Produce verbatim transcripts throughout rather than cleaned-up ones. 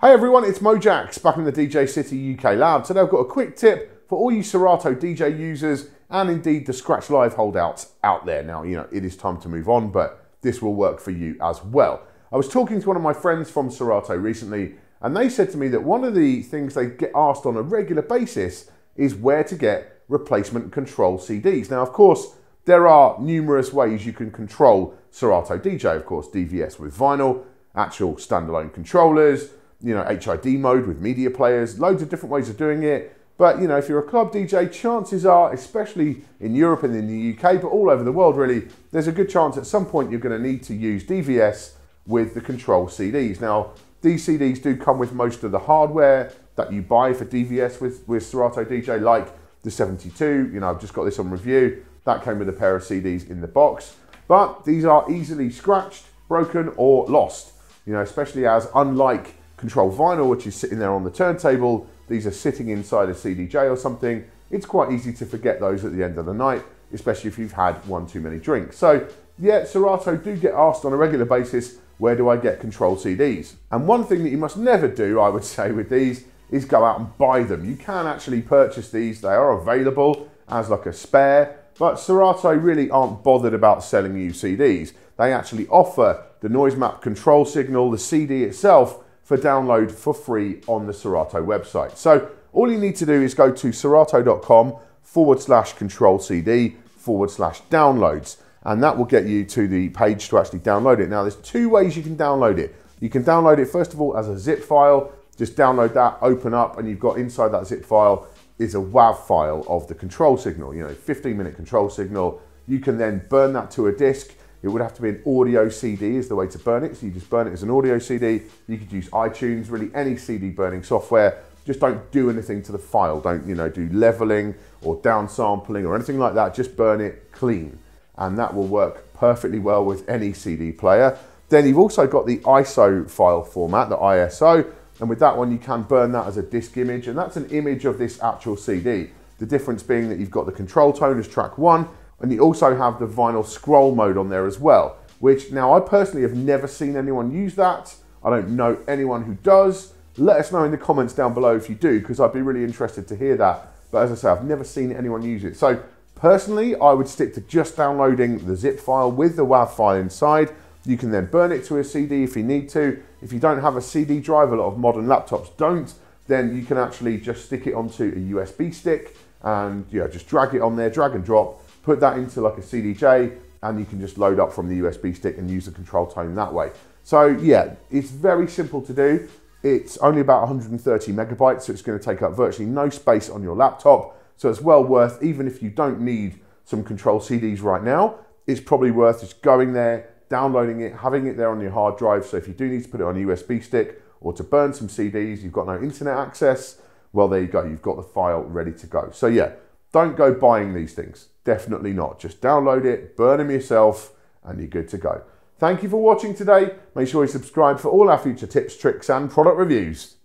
Hey everyone, it's Mojax back in the D J City U K Lab. Today I've got a quick tip for all you Serato D J users and indeed the Scratch Live holdouts out there. Now, you know, it is time to move on, but this will work for you as well. I was talking to one of my friends from Serato recently, and they said to me that one of the things they get asked on a regular basis is where to get replacement control C Ds. Now, of course, there are numerous ways you can control Serato D J, of course, D V S with vinyl, actual standalone controllers, you know, H I D mode with media players, loads of different ways of doing it. But, you know, if you're a club D J, chances are, especially in Europe and in the U K, but all over the world really, there's a good chance at some point you're going to need to use D V S with the control C Ds. Now, these C Ds do come with most of the hardware that you buy for D V S with, with Serato D J, like the seventy-two, you know, I've just got this on review. That came with a pair of C Ds in the box. But these are easily scratched, broken, or lost, you know, especially as unlike control vinyl, which is sitting there on the turntable, these are sitting inside a C D J or something. It's quite easy to forget those at the end of the night, especially if you've had one too many drinks. So yeah, Serato do get asked on a regular basis, where do I get control C Ds? And one thing that you must never do, I would say, with these is go out and buy them. You can actually purchase these. They are available as like a spare, but Serato really aren't bothered about selling you C Ds. They actually offer the noise map control signal, the C D itself, for download for free on the Serato website. So all you need to do is go to serato.com forward slash control CD forward slash downloads. And that will get you to the page to actually download it. Now there's two ways you can download it. You can download it first of all as a zip file, just download that, open up, and you've got inside that zip file is a W A V file of the control signal, you know, fifteen minute control signal. You can then burn that to a disc. It would have to be an audio C D is the way to burn it. So you just burn it as an audio C D. You could use iTunes, really any C D burning software. Just don't do anything to the file. Don't, you know, do leveling or downsampling or anything like that. Just burn it clean. And that will work perfectly well with any C D player. Then you've also got the I S O file format, the I S O. And with that one, you can burn that as a disc image. And that's an image of this actual C D. The difference being that you've got the control tone as track one, and you also have the vinyl scroll mode on there as well, which now I personally have never seen anyone use that. I don't know anyone who does. Let us know in the comments down below if you do, because I'd be really interested to hear that. But as I say, I've never seen anyone use it. So personally, I would stick to just downloading the zip file with the W A V file inside. You can then burn it to a C D if you need to. If you don't have a C D drive, a lot of modern laptops don't, then you can actually just stick it onto a U S B stick and, you know, just drag it on there, drag and drop, put that into like a C D J, and you can just load up from the U S B stick and use the control tone that way. So yeah, it's very simple to do. It's only about one hundred thirty megabytes, so it's going to take up virtually no space on your laptop. So it's well worth, even if you don't need some control C Ds right now, it's probably worth just going there, downloading it, having it there on your hard drive. So if you do need to put it on a U S B stick or to burn some C Ds, you've got no internet access, well, there you go. You've got the file ready to go. So yeah, don't go buying these things. Definitely not. Just download it, burn them yourself, and you're good to go. Thank you for watching today. Make sure you subscribe for all our future tips, tricks, and product reviews.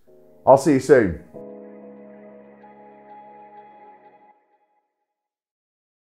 I'll see you soon.